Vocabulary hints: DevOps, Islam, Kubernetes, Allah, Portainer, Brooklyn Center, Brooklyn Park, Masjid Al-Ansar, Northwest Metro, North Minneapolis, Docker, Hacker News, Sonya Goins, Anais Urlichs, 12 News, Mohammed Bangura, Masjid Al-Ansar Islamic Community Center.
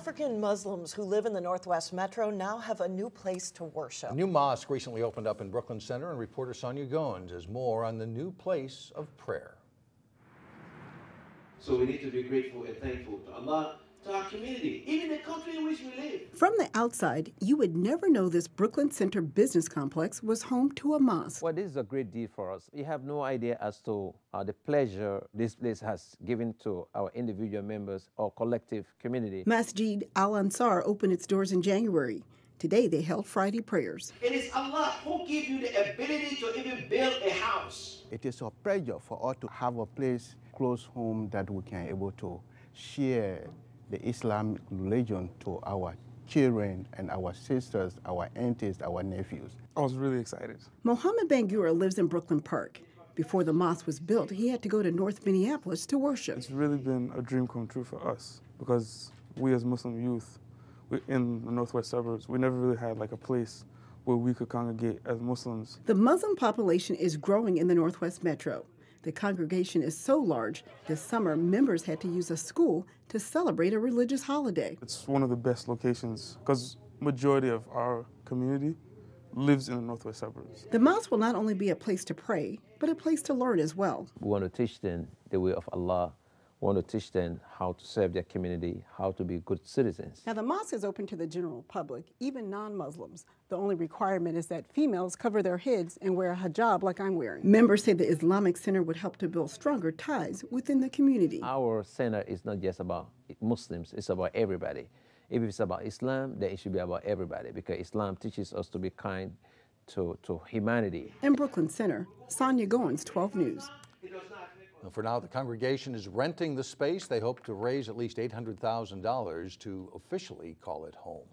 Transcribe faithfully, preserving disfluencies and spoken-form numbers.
African Muslims who live in the Northwest Metro now have a new place to worship. A new mosque recently opened up in Brooklyn Center, and reporter Sonya Goins has more on the new place of prayer. So we need to be grateful and thankful to Allah, to our community, even the country in which we live. From the outside, you would never know this Brooklyn Center business complex was home to a mosque. Well, this is a great deal for us. We have no idea as to uh, the pleasure this place has given to our individual members or collective community. Masjid Al-Ansar opened its doors in January. Today, they held Friday prayers. It is Allah who gave you the ability to even build a house. It is a pleasure for us to have a place close home that we can able to share the Islamic religion to our children and our sisters, our aunties, our nephews. I was really excited. Mohammed Bangura lives in Brooklyn Park. Before the mosque was built, he had to go to North Minneapolis to worship. It's really been a dream come true for us because we as Muslim youth we, in the Northwest suburbs, we never really had like a place where we could congregate as Muslims. The Muslim population is growing in the Northwest Metro. The congregation is so large, this summer members had to use a school to celebrate a religious holiday. It's one of the best locations because majority of our community lives in the Northwest suburbs. The mosque will not only be a place to pray, but a place to learn as well. We want to teach them the way of Allah. We want to teach them how to serve their community, how to be good citizens. Now, the mosque is open to the general public, even non-Muslims. The only requirement is that females cover their heads and wear a hijab like I'm wearing. Members say the Islamic Center would help to build stronger ties within the community. Our center is not just about Muslims, it's about everybody. If it's about Islam, then it should be about everybody, because Islam teaches us to be kind to, to humanity. In Brooklyn Center, Sonya Goins, twelve news. For now, the congregation is renting the space. They hope to raise at least eight hundred thousand dollars to officially call it home.